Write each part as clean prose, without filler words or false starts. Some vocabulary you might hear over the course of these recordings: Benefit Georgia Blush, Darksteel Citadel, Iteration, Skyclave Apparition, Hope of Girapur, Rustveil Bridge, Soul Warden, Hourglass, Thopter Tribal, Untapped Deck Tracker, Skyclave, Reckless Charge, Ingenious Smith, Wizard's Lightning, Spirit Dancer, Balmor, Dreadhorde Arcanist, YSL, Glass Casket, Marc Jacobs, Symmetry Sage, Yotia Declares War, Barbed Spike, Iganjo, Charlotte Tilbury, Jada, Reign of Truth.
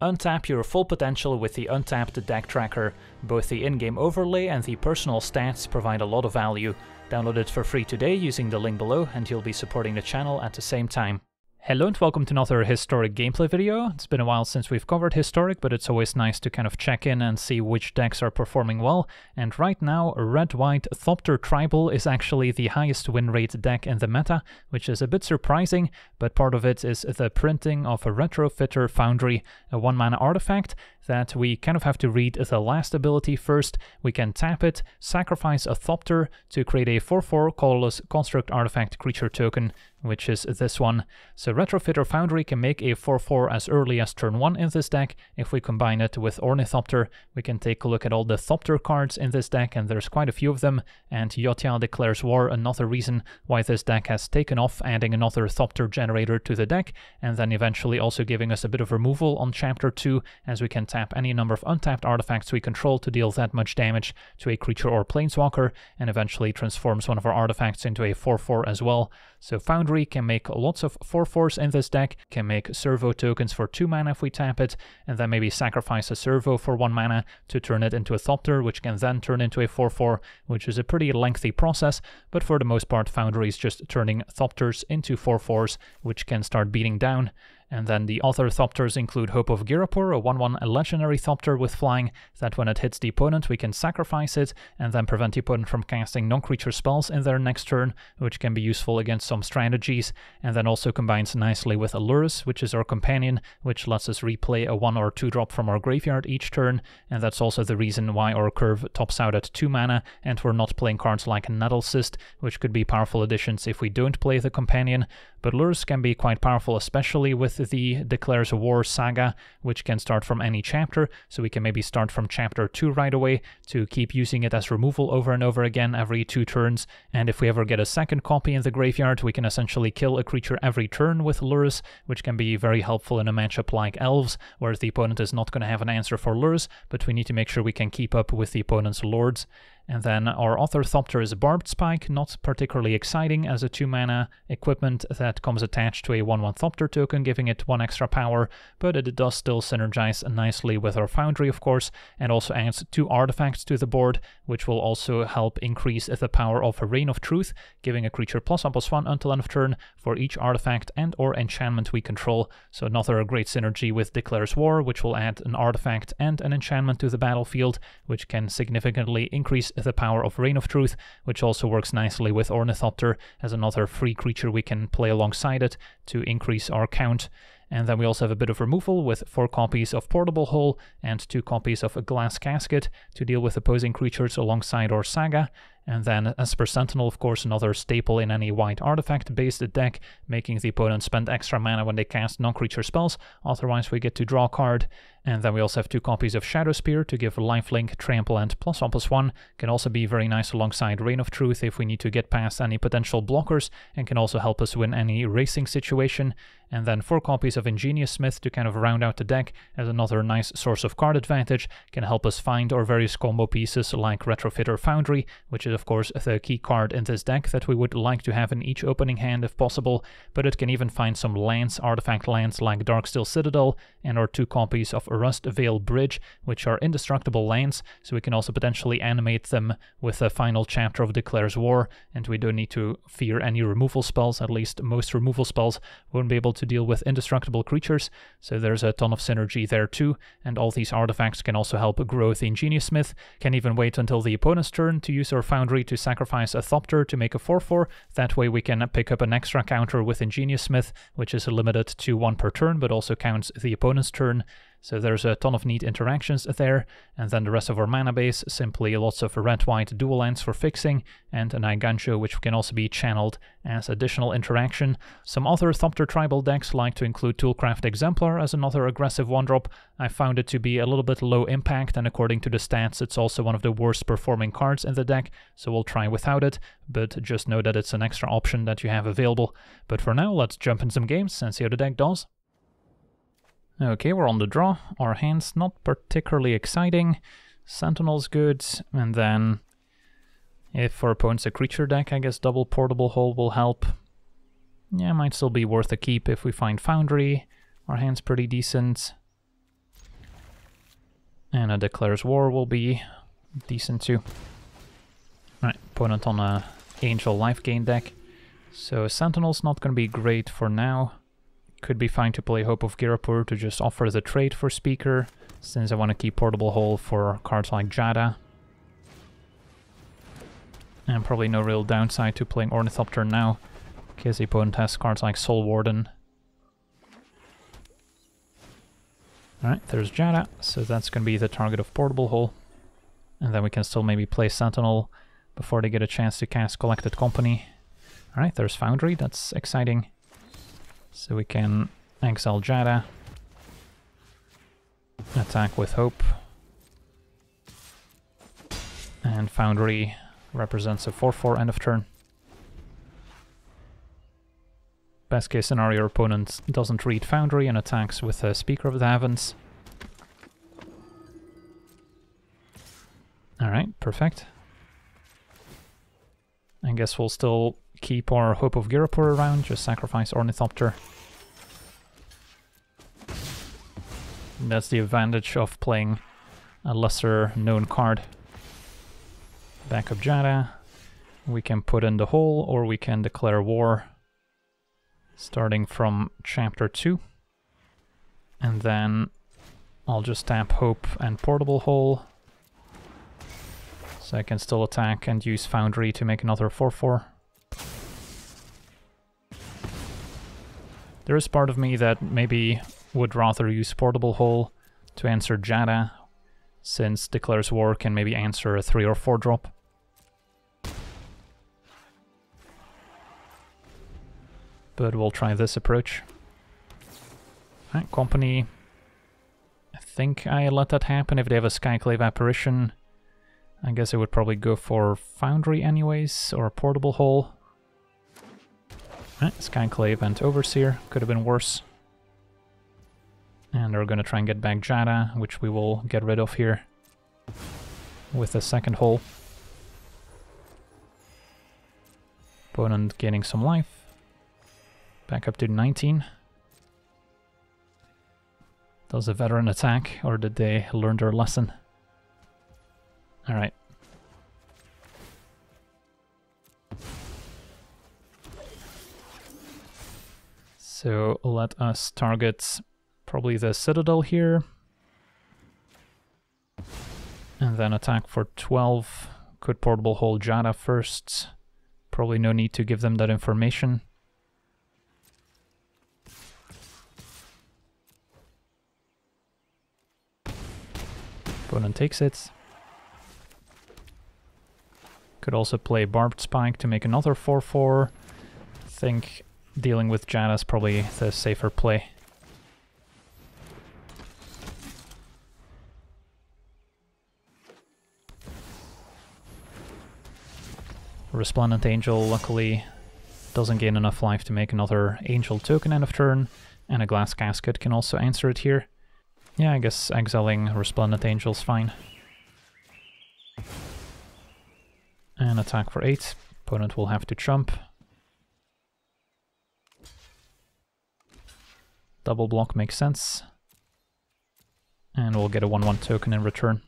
Untap your full potential with the Untapped Deck Tracker. Both the in-game overlay and the personal stats provide a lot of value. Download it for free today using the link below, and you'll be supporting the channel at the same time. Hello and welcome to another Historic gameplay video. It's been a while since we've covered Historic, but it's always nice to kind of check in and see which decks are performing well. And right now, Red-White Thopter Tribal is actually the highest win rate deck in the meta, which is a bit surprising, but part of it is the printing of a Retrofitter Foundry, a 1-mana artifact, that we kind of have to read the last ability first. We can tap it, sacrifice a Thopter to create a 4/4 colorless construct artifact creature token, which is this one. So Retrofitter Foundry can make a 4/4 as early as turn 1 in this deck. If we combine it with Ornithopter, we can take a look at all the Thopter cards in this deck, and there's quite a few of them. And Yotia Declares War, another reason why this deck has taken off, adding another Thopter generator to the deck, and then eventually also giving us a bit of removal on Chapter 2, as we can tap any number of untapped artifacts we control to deal that much damage to a creature or planeswalker, and eventually transforms one of our artifacts into a 4/4 as well. So Foundry can make lots of 4/4s in this deck, can make Servo tokens for 2 mana if we tap it, and then maybe sacrifice a Servo for 1 mana to turn it into a Thopter, which can then turn into a 4/4, which is a pretty lengthy process, but for the most part Foundry is just turning Thopters into 4/4s, which can start beating down. And then the other Thopters include Hope of Girapur, a 1/1 legendary Thopter with flying, that when it hits the opponent we can sacrifice it and then prevent the opponent from casting non-creature spells in their next turn, which can be useful against some strategies, and then also combines nicely with Allurus, which is our companion, which lets us replay a 1 or 2 drop from our graveyard each turn, and that's also the reason why our curve tops out at 2 mana and we're not playing cards like Nettle Cyst, which could be powerful additions if we don't play the companion. But Lurrus can be quite powerful, especially with the Declares War saga, which can start from any chapter, so we can maybe start from chapter 2 right away to keep using it as removal over and over again every 2 turns, and if we ever get a second copy in the graveyard, we can essentially kill a creature every turn with Lurrus, which can be very helpful in a matchup like Elves, where the opponent is not going to have an answer for Lurrus, but we need to make sure we can keep up with the opponent's Lords. And then our other Thopter is Barbed Spike, not particularly exciting as a 2-mana equipment that comes attached to a 1/1 Thopter token, giving it 1 extra power, but it does still synergize nicely with our Foundry, of course, and also adds 2 artifacts to the board, which will also help increase the power of Reign of Truth, giving a creature +1/+1 until end of turn for each artifact and or enchantment we control. So another great synergy with Declares War, which will add an artifact and an enchantment to the battlefield, which can significantly increase the power of Reign of Truth, which also works nicely with Ornithopter as another free creature we can play alongside it to increase our count. And then we also have a bit of removal with 4 copies of Portable Hole and 2 copies of Glass Casket to deal with opposing creatures alongside our saga. And then Esper Sentinel, of course, another staple in any white artifact-based deck, making the opponent spend extra mana when they cast non-creature spells, otherwise we get to draw a card. And then we also have 2 copies of Shadowspear to give lifelink, trample, and +1/+1. Can also be very nice alongside Reign of Truth if we need to get past any potential blockers, and can also help us win any racing situation. And then 4 copies of Ingenious Smith to kind of round out the deck as another nice source of card advantage, can help us find our various combo pieces like Retrofitter Foundry, which is of course the key card in this deck that we would like to have in each opening hand if possible, but it can even find some lands, artifact lands like Darksteel Citadel, and our 2 copies of Rustveil Bridge, which are indestructible lands, so we can also potentially animate them with the final chapter of Declares War, and we don't need to fear any removal spells, at least most removal spells won't be able to deal with indestructible creatures, so there's a ton of synergy there too. And all these artifacts can also help grow the Ingenious Smith, can even wait until the opponent's turn to use our Foundry to sacrifice a Thopter to make a 4/4, that way we can pick up an extra counter with Ingenious Smith, which is limited to 1 per turn, but also counts the opponent's turn. So there's a ton of neat interactions there, and then the rest of our mana base, simply lots of red-white dual lands for fixing, and an Iganjo, which can also be channeled as additional interaction. Some other Thopter Tribal decks like to include Toolcraft Exemplar as another aggressive 1-drop. I found it to be a little bit low impact, and according to the stats it's also one of the worst performing cards in the deck, so we'll try without it, but just know that it's an extra option that you have available. But for now, let's jump in some games and see how the deck does. Okay, we're on the draw. Our hand's not particularly exciting. Sentinel's good, and then if our opponent's a creature deck, I guess double Portable Hole will help. Yeah, might still be worth a keep if we find Foundry. Our hand's pretty decent. And a Declares War will be decent too. Alright, opponent on a Angel life gain deck. So Sentinel's not going to be great for now. Could be fine to play Hope of Girapur to just offer the trade for Speaker, since I want to keep Portable Hole for cards like Jada. And probably no real downside to playing Ornithopter now, because the opponent has cards like Soul Warden. Alright, there's Jada, so that's going to be the target of Portable Hole. And then we can still maybe play Sentinel before they get a chance to cast Collected Company. Alright, there's Foundry, that's exciting. So we can exile Jada, attack with Hope. And Foundry represents a 4-4 end of turn. Best case scenario, your opponent doesn't read Foundry and attacks with a Speaker of the Heavens. Alright, perfect. I guess we'll still keep our Hope of Girapur around, just sacrifice Ornithopter. That's the advantage of playing a lesser known card. Back up Jada, we can put in the hole or we can declare war, starting from Chapter 2. And then I'll just tap Hope and Portable Hole, so I can still attack and use Foundry to make another 4-4. There is part of me that maybe would rather use Portable Hole to answer Jada, since Declares War can maybe answer a 3 or 4 drop. But we'll try this approach. Alright, Company. I think I let that happen if they have a Skyclave Apparition. I guess I would probably go for Foundry anyways, or a Portable Hole. Right, Skyclave and Overseer, could have been worse. And they're gonna try and get back Jada, which we will get rid of here with a second hole. Opponent gaining some life. Back up to 19. Does a veteran attack, or did they learn their lesson? Alright. So let us target probably the Citadel here. And then attack for 12. Could Portable Hole Jada first. Probably no need to give them that information. Opponent takes it. Could also play Barbed Spike to make another 4-4. I think dealing with Jada is probably the safer play. Resplendent Angel, luckily, doesn't gain enough life to make another Angel token end of turn, and a Glass Casket can also answer it here. Yeah, I guess exiling Resplendent Angel's fine. And attack for 8. Opponent will have to chump. Double block makes sense. And we'll get a 1-1 token in return.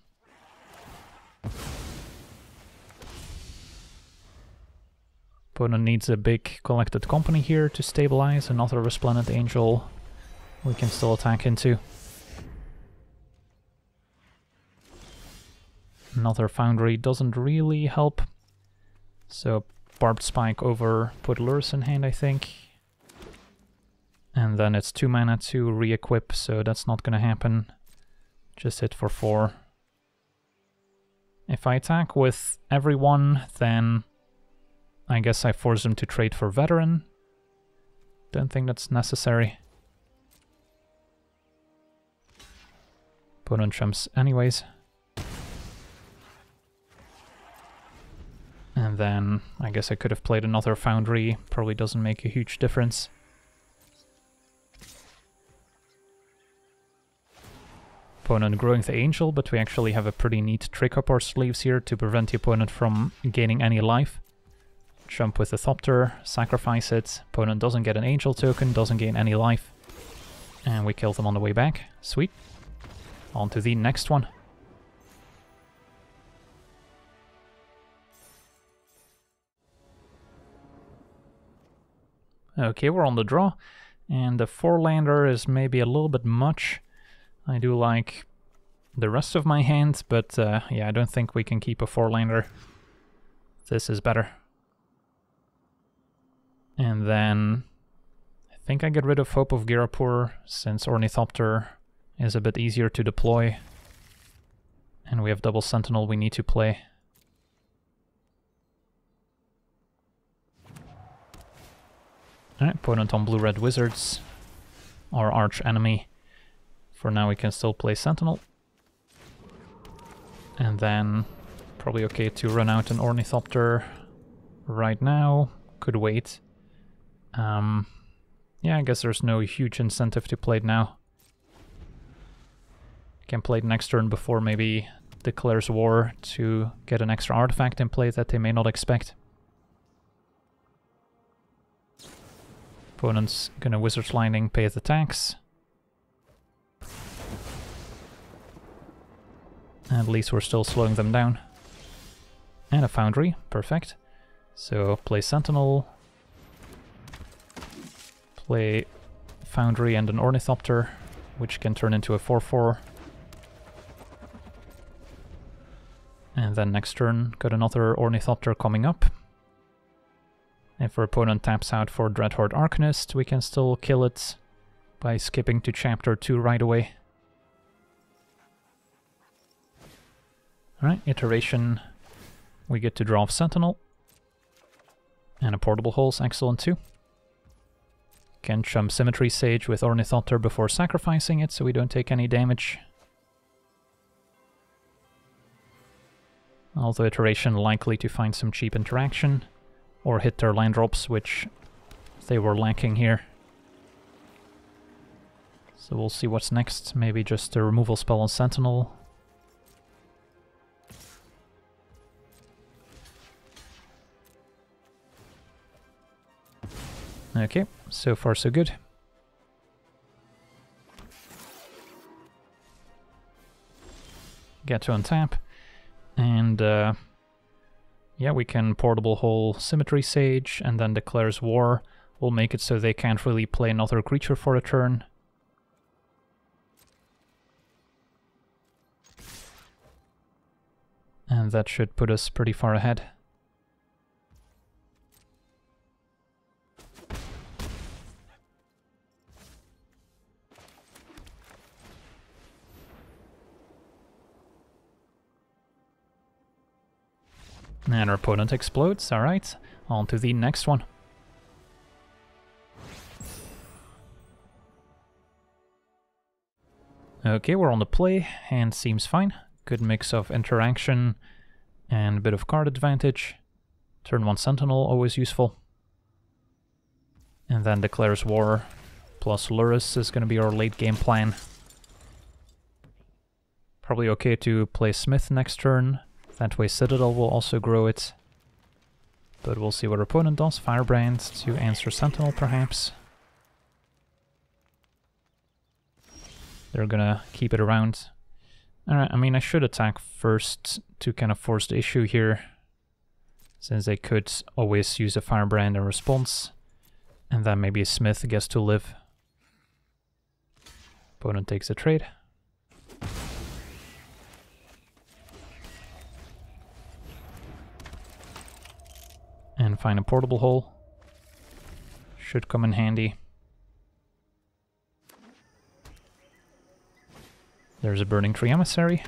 Opponent needs a big Collected Company here to stabilize. Another Resplendent Angel we can still attack into. Another Foundry doesn't really help. So Barbed Spike over, put Lurrus in hand, I think. And then it's 2 mana to re-equip, so that's not gonna happen. Just hit for 4. If I attack with everyone, then I guess I force them to trade for Veteran. Don't think that's necessary. Opponent chumps anyways. And then I guess I could have played another Foundry, probably doesn't make a huge difference. Opponent growing the Angel, but we actually have a pretty neat trick up our sleeves here to prevent the opponent from gaining any life. Jump with the Thopter, sacrifice it, opponent doesn't get an Angel token, doesn't gain any life. And we kill them on the way back, sweet. On to the next one. Okay, we're on the draw. And the four-lander is maybe a little bit much. I do like the rest of my hand, but yeah, I don't think we can keep a four-lander. This is better. And then I think I get rid of Hope of Girapur, since Ornithopter is a bit easier to deploy. And we have double Sentinel we need to play. Alright, opponent on blue-red wizards, our arch enemy. For now we can still play Sentinel. And then probably okay to run out an Ornithopter right now, could wait. Yeah, I guess there's no huge incentive to play it now. Can play it next turn before maybe Declares War to get an extra artifact in play that they may not expect. Opponent's gonna Wizard's Lightning, pay the tax. At least we're still slowing them down. And a Foundry, perfect. So play Sentinel, play Foundry and an Ornithopter, which can turn into a 4-4. And then next turn, got another Ornithopter coming up. If our opponent taps out for Dreadhorde Arcanist, we can still kill it by skipping to Chapter 2 right away. Alright, Iteration, we get to draw off Sentinel. And a Portable Hole is excellent too. Can chump Symmetry Sage with Ornithopter before sacrificing it, so we don't take any damage. Although Iteration likely to find some cheap interaction. Or hit their land drops, which they were lacking here. So we'll see what's next. Maybe just a removal spell on Sentinel. Okay, so far so good. Get to untap. And yeah, we can Portable Hole Symmetry Sage, and then Declares War. We'll make it so they can't really play another creature for a turn. And that should put us pretty far ahead. And our opponent explodes, alright. On to the next one. Okay, we're on the play. Hand seems fine. Good mix of interaction and a bit of card advantage. Turn 1 Sentinel, always useful. And then Declares War plus Lurrus is going to be our late game plan. Probably okay to play Smith next turn. That way Citadel will also grow it, but we'll see what our opponent does. Firebrand to answer Sentinel, perhaps. They're gonna keep it around. Alright, I mean, I should attack first to kind of force the issue here, since they could always use a Firebrand in response, and then maybe Smith gets to live. Opponent takes a trade. And find a Portable Hole. Should come in handy. There's a Burning Tree Emissary.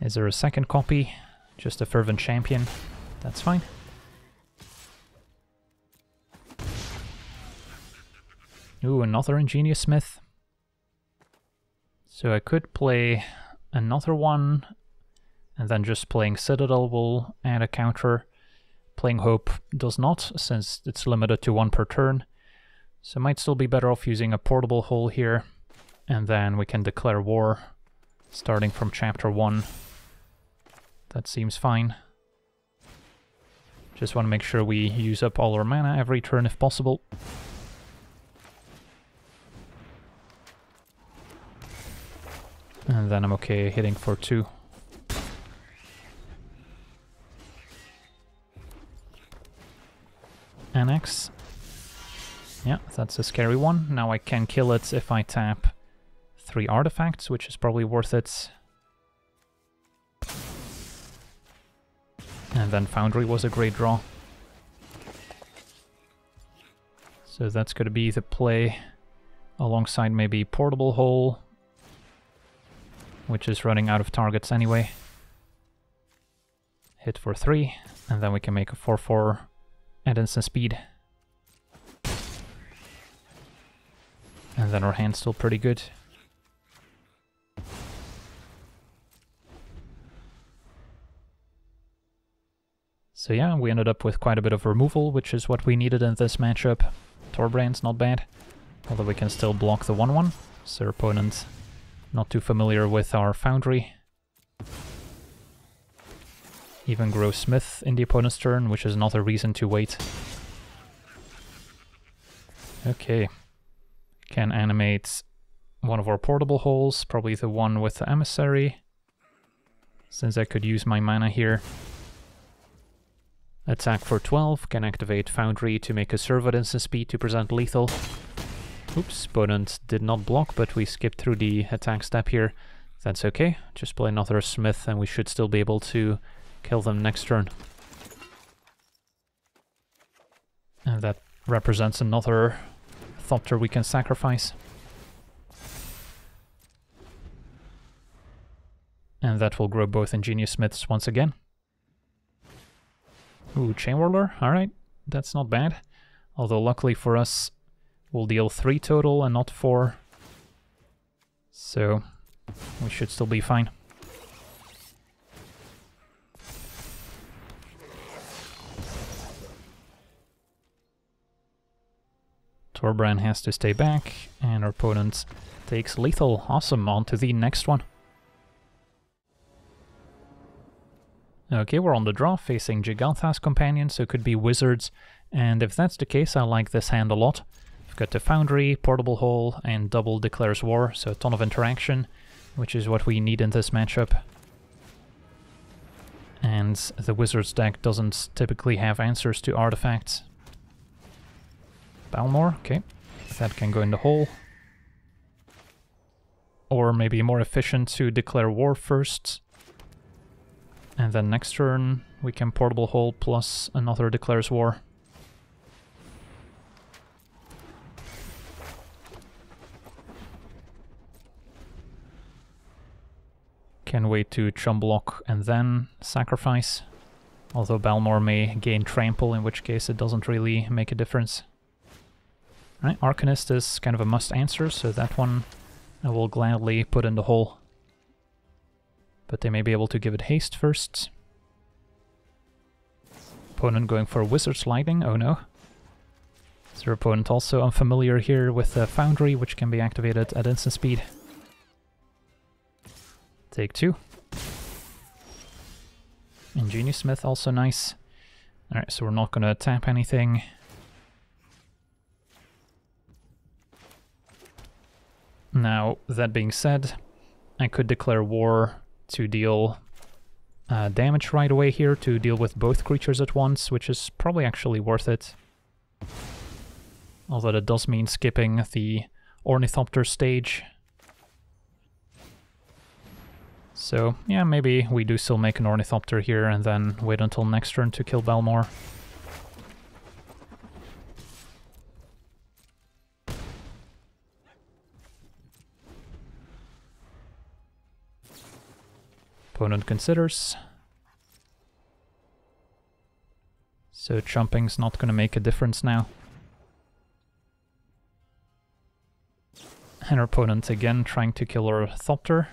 Is there a second copy? Just a Fervent Champion. That's fine. Ooh, another Ingenious Smith. So I could play another one. And then just playing Citadel will add a counter. Playing Hope does not, since it's limited to one per turn. So might still be better off using a Portable Hole here. And then we can Declare War, starting from Chapter 1. That seems fine. Just want to make sure we use up all our mana every turn if possible. And then I'm okay hitting for 2. attacks. Yeah, that's a scary one. Now I can kill it if I tap 3 artifacts, which is probably worth it. And then Foundry was a great draw. So that's going to be the play alongside maybe Portable Hole, which is running out of targets anyway. Hit for 3, and then we can make a 4-4 at instant speed. And then our hand's still pretty good. So yeah, we ended up with quite a bit of removal, which is what we needed in this matchup. Torbrand's not bad, although we can still block the 1-1, so our opponent not too familiar with our Foundry. Even grows Smith in the opponent's turn, which is another reason to wait. Okay, can animate one of our Portable Holes, probably the one with the Emissary, since I could use my mana here. Attack for 12, can activate Foundry to make a serve at instant speed to present lethal. Oops, opponent did not block, but we skipped through the attack step here. That's okay, just play another Smith and we should still be able to kill them next turn. And that represents another Thopter we can sacrifice. And that will grow both Ingenious Smiths once again. Ooh, Chain Whirler, alright, that's not bad. Although luckily for us, we'll deal 3 total and not 4. So, we should still be fine. Torbrand has to stay back, and our opponent takes lethal. Awesome, on to the next one. Okay, we're on the draw, facing Gigantha's Companion, so it could be Wizards, and if that's the case, I like this hand a lot. I've got the Foundry, Portable Hole, and double Declares War, so a ton of interaction, which is what we need in this matchup. And the Wizards deck doesn't typically have answers to artifacts. Balmor, okay, that can go in the hole. Or maybe more efficient to declare war first. And then next turn, we can Portable Hole plus another Declares War. Can wait to chump block and then sacrifice. Although Balmor may gain Trample, in which case it doesn't really make a difference. All right, Arcanist is kind of a must answer, so that one I will gladly put in the hole. But they may be able to give it haste first. Opponent going for Wizard's Lightning, oh no. Is their opponent also unfamiliar here with the Foundry, which can be activated at instant speed. Take 2. Ingenious Smith also nice. Alright, so we're not gonna tap anything. Now, that being said, I could declare war to deal damage right away here, to deal with both creatures at once, which is probably actually worth it. Although that does mean skipping the Ornithopter stage. So yeah, maybe we do still make an Ornithopter here and then wait until next turn to kill Balmor. Opponent considers. So chumping's not gonna make a difference now. And our opponent again trying to kill our Thopter.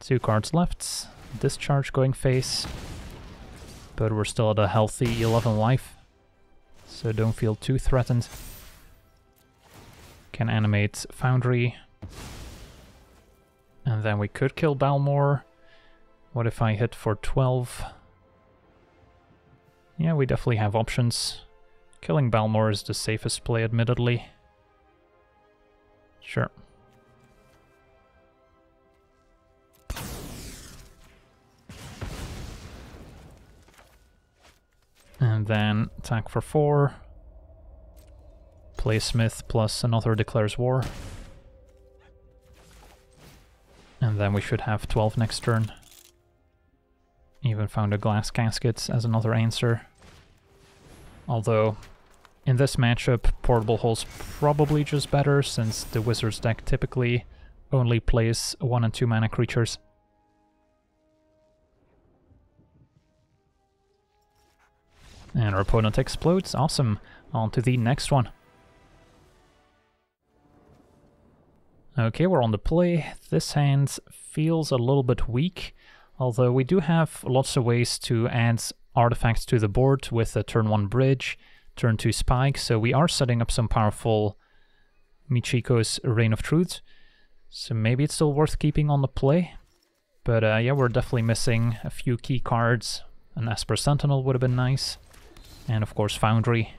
Two cards left. Discharge going face. But we're still at a healthy 11 life. So don't feel too threatened. Can animate Foundry. And then we could kill Balmor. What if I hit for 12? Yeah, we definitely have options. Killing Balmor is the safest play, admittedly. Sure. And then attack for 4. Play Smith plus another Declares War. And then we should have 12 next turn. Even found a Glass Casket as another answer. Although, in this matchup, Portable Hole's probably just better, since the Wizard's deck typically only plays 1 and 2 mana creatures. And our opponent explodes, awesome! On to the next one. Okay, we're on the play. This hand feels a little bit weak, although we do have lots of ways to add artifacts to the board with a turn 1 bridge, turn 2 spike, so we are setting up some powerful Michiko's Reign of Truth. So maybe it's still worth keeping on the play, but yeah, we're definitely missing a few key cards. An Esper Sentinel would have been nice, and of course Foundry,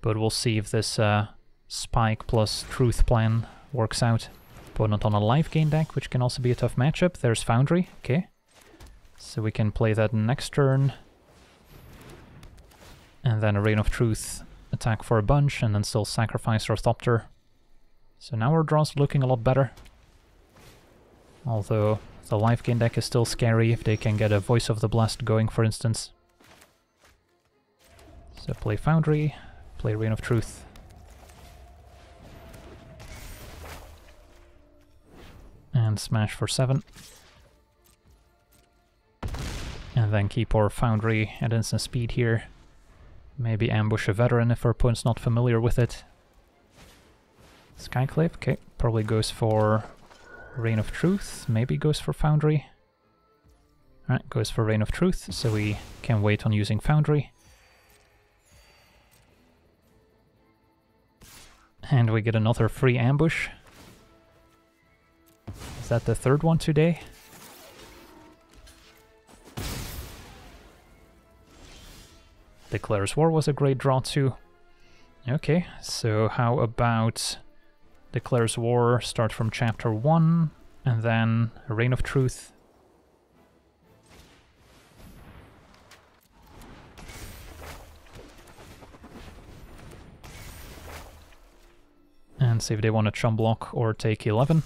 but we'll see if this spike plus truth plan works out. Opponent on a life gain deck, which can also be a tough matchup. There's Foundry, okay. So we can play that next turn. And then a Reign of Truth, attack for a bunch, and then still sacrifice our Thopter. So now our draw's looking a lot better. Although the life gain deck is still scary if they can get a Voice of the Blessed going, for instance. So play Foundry, play Reign of Truth. And smash for 7. And then keep our Foundry at instant speed here. Maybe ambush a veteran if our opponent's not familiar with it. Skyclave, okay, probably goes for Reign of Truth, maybe goes for Foundry. Alright, goes for Reign of Truth, so we can wait on using Foundry. And we get another free ambush. Is that the third one today? Declares War was a great draw too. Okay, so how about Declares War, start from chapter 1, and then Reign of Truth. And see if they want to chum block or take 11.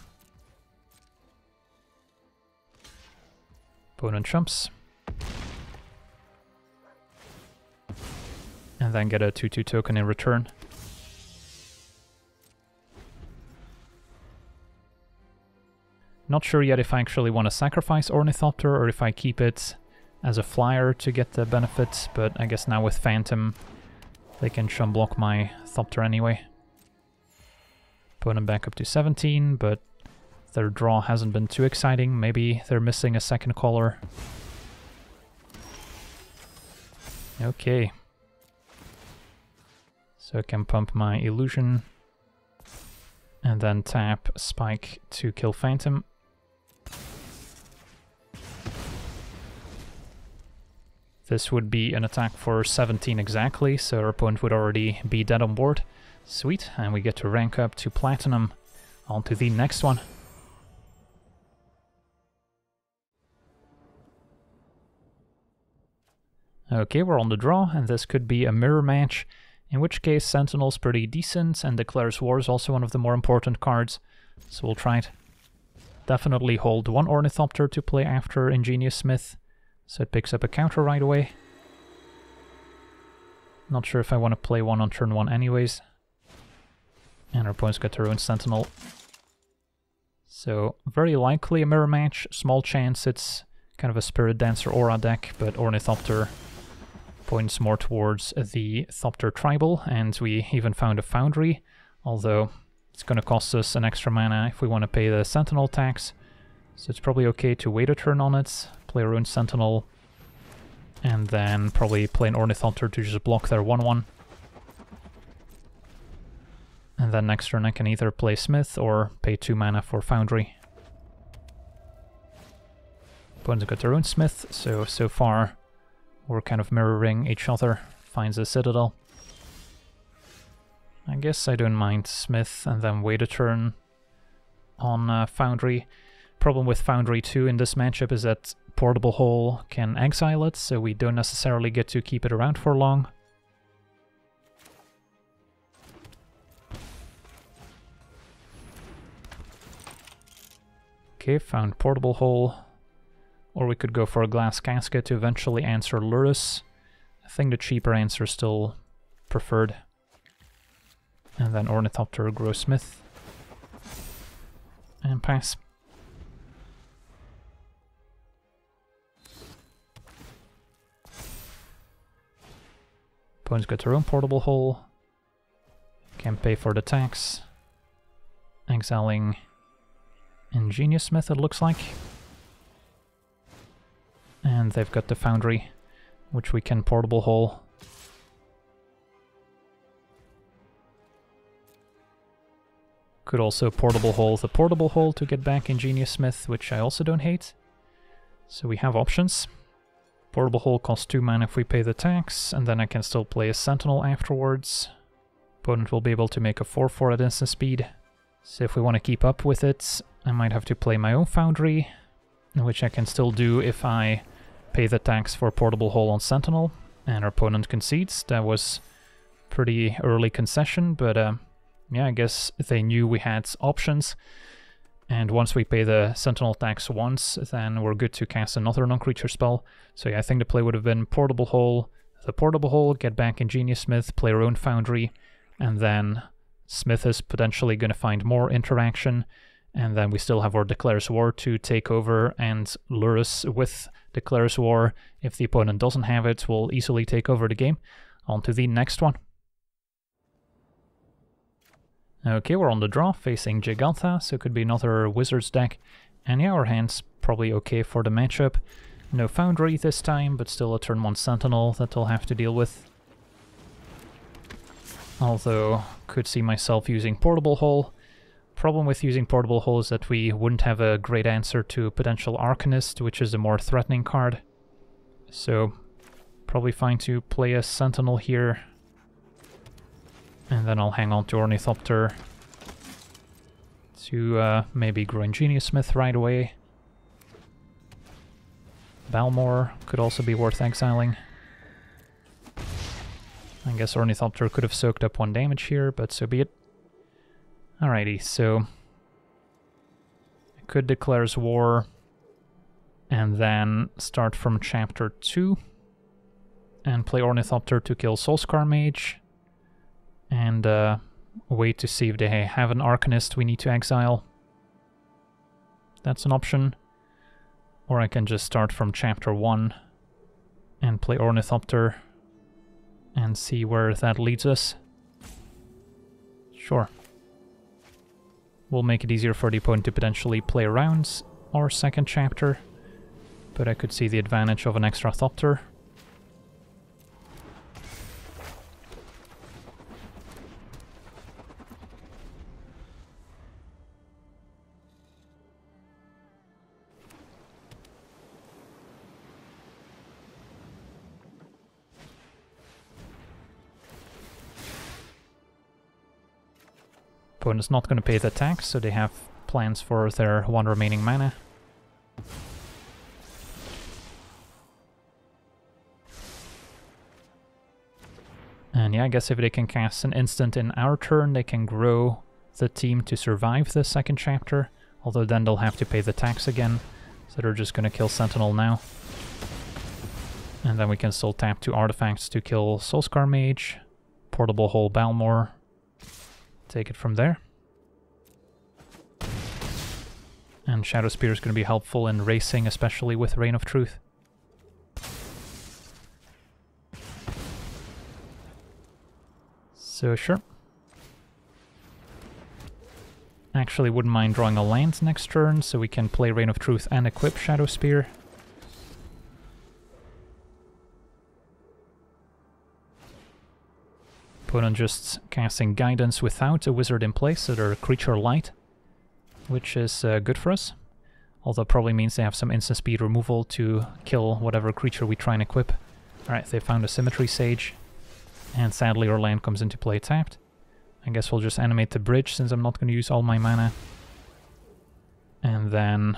Opponent chumps. And then get a 2-2 token in return. Not sure yet if I actually want to sacrifice Ornithopter or if I keep it as a flyer to get the benefits, but I guess now with Phantom they can chum block my Thopter anyway. Opponent back up to 17, but their draw hasn't been too exciting. Maybe they're missing a second caller. Okay. So I can pump my Illusion, and then tap Spike to kill Phantom. This would be an attack for 17 exactly, so our opponent would already be dead on board. Sweet, and we get to rank up to Platinum. On to the next one. Okay, we're on the draw, and this could be a mirror match. In which case, Sentinel's pretty decent, and Declares War is also one of the more important cards, so we'll try it. Definitely hold one Ornithopter to play after Ingenious Smith, so it picks up a counter right away. Not sure if I want to play one on turn 1 anyways. And our opponent's got their own Sentinel. So, very likely a mirror match, small chance it's kind of a Spirit Dancer Aura deck, but Ornithopter points more towards the Thopter Tribal, and we even found a Foundry, although it's going to cost us an extra mana if we want to pay the Sentinel tax, so it's probably okay to wait a turn on it, play our own Sentinel, and then probably play an Ornithopter to just block their 1-1. And then next turn I can either play Smith or pay 2 mana for Foundry. Opponents got their own Smith, so far we're kind of mirroring each other. Finds a Citadel. I guess I don't mind Smith, and then wait a turn on Foundry. Problem with Foundry too in this matchup is that Portable Hole can exile it, so we don't necessarily get to keep it around for long. Okay, found Portable Hole. Or we could go for a Glass Casket to eventually answer Lurrus. I think the cheaper answer is still preferred. And then Ornithopter, Growsmith. And pass. Opponent's got their own Portable Hole. Can't pay for the tax. Exiling Ingenious Smith, it looks like. And they've got the Foundry, which we can Portable Hole. Could also Portable Hole the Portable Hole to get back Ingenious Smith, which I also don't hate. So we have options. Portable Hole costs 2 mana if we pay the tax, and then I can still play a Sentinel afterwards. Opponent will be able to make a 4/4 at instant speed. So if we want to keep up with it, I might have to play my own Foundry, which I can still do if I pay the tax for Portable Hole on Sentinel, and our opponent concedes. That was pretty early concession, but yeah, I guess they knew we had options, and once we pay the Sentinel tax once, then we're good to cast another non-creature spell. So yeah, I think the play would have been Portable Hole, the Portable Hole, get back Ingenious Smith, play our own Foundry, and then Smith is potentially going to find more interaction, and then we still have our Declares War to take over, and Lurrus with Declares War, if the opponent doesn't have it, will easily take over the game. On to the next one. Okay, we're on the draw, facing Gigantha, so it could be another Wizards deck. And yeah, our hand's probably okay for the matchup. No Foundry this time, but still a turn 1 Sentinel that they'll have to deal with. Although, could see myself using Portable Hole. Problem with using Portable Hole is that we wouldn't have a great answer to Potential Arcanist, which is a more threatening card. So, probably fine to play a Sentinel here. And then I'll hang on to Ornithopter to maybe grow Ingenious Smith right away. Balmor could also be worth exiling. I guess Ornithopter could have soaked up 1 damage here, but so be it. Alrighty, so I could Declares War and then start from Chapter 2 and play Ornithopter to kill Soulscar Mage. And wait to see if they have an Arcanist we need to exile. That's an option. Or I can just start from Chapter 1 and play Ornithopter and see where that leads us. Sure. We'll make it easier for the opponent to potentially play rounds or second chapter, but I could see the advantage of an extra Thopter. Opponent's not going to pay the tax, so they have plans for their 1 remaining mana. And yeah, I guess if they can cast an instant in our turn, they can grow the team to survive the second chapter, although then they'll have to pay the tax again, so they're just going to kill Sentinel now. And then we can still tap 2 artifacts to kill Soulscar Mage, Portable Hole Balmor. Take it from there. And Shadowspear is going to be helpful in racing, especially with Reign of Truth. So sure. Actually wouldn't mind drawing a land next turn, so we can play Reign of Truth and equip Shadowspear. Opponent just casting Guidance without a Wizard in place, so they're creature light, which is good for us. Although probably means they have some instant speed removal to kill whatever creature we try and equip. Alright, they found a Symmetry Sage, and sadly our land comes into play tapped. I guess we'll just animate the bridge since I'm not going to use all my mana. And then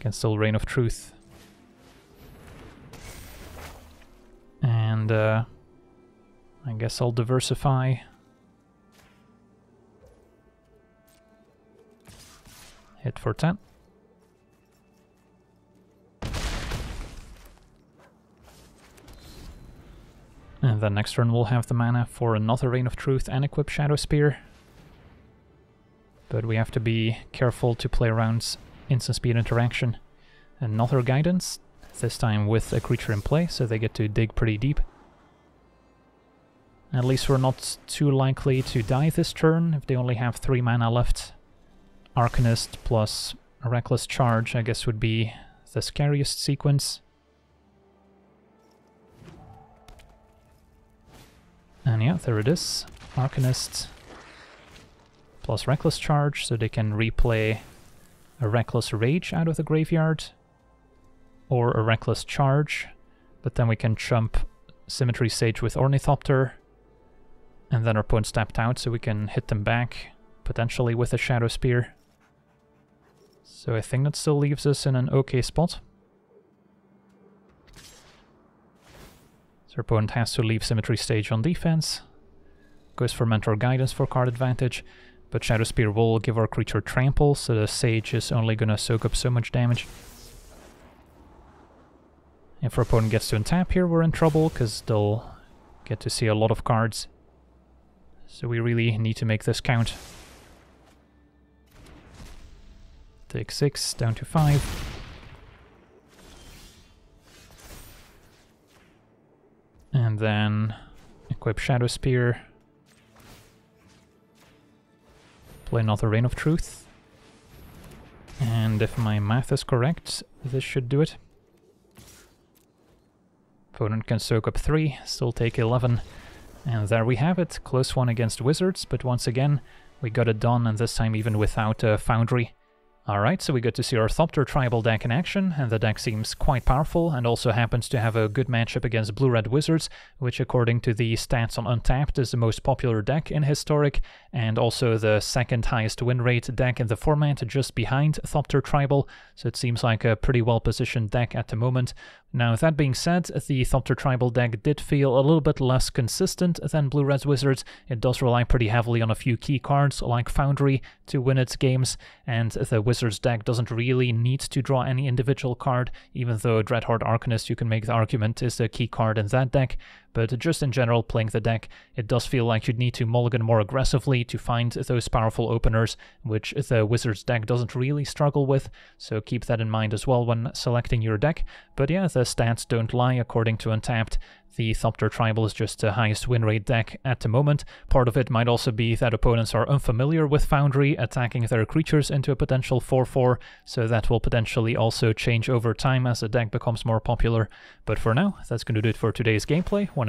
can still Reign of Truth. And I guess I'll diversify. Hit for 10. And then next turn we'll have the mana for another Reign of Truth and equip Shadowspear. But we have to be careful to play around instant speed interaction. Another Guidance, this time with a creature in play, so they get to dig pretty deep. At least we're not too likely to die this turn, if they only have 3 mana left. Arcanist plus Reckless Charge, I guess, would be the scariest sequence. And yeah, there it is. Arcanist plus Reckless Charge, so they can replay a Reckless Rage out of the graveyard, or a Reckless Charge, but then we can chump Symmetry Sage with Ornithopter, and then our opponent's tapped out, so we can hit them back, potentially with a Shadow Spear. So I think that still leaves us in an okay spot. So our opponent has to leave Symmetry Sage on defense, goes for Mentor Guidance for card advantage, but Shadow Spear will give our creature Trample, so the Sage is only gonna soak up so much damage. If our opponent gets to untap here, we're in trouble, because they'll get to see a lot of cards. So we really need to make this count. Take 6, down to 5. And then equip Shadowspear. Play another Reign of Truth. And if my math is correct, this should do it. Opponent can soak up 3, still take 11, and there we have it, close one against Wizards, but once again we got it done, and this time even without a Foundry. Alright, so we got to see our Thopter Tribal deck in action, and the deck seems quite powerful, and also happens to have a good matchup against Blue-Red Wizards, which according to the stats on Untapped is the most popular deck in Historic, and also the second highest win rate deck in the format, just behind Thopter Tribal, so it seems like a pretty well-positioned deck at the moment. Now, that being said, the Thopter Tribal deck did feel a little bit less consistent than Blue-Red Wizards. It does rely pretty heavily on a few key cards, like Foundry, to win its games, and the Wizards deck doesn't really need to draw any individual card, even though Dreadhorde Arcanist, you can make the argument, is the key card in that deck. But just in general, playing the deck, it does feel like you'd need to mulligan more aggressively to find those powerful openers, which the Wizards deck doesn't really struggle with, so keep that in mind as well when selecting your deck. But yeah, the stats don't lie. According to Untapped, the Thopter Tribal is just the highest win rate deck at the moment. Part of it might also be that opponents are unfamiliar with Foundry, attacking their creatures into a potential 4-4, so that will potentially also change over time as the deck becomes more popular. But for now, that's going to do it for today's gameplay. Want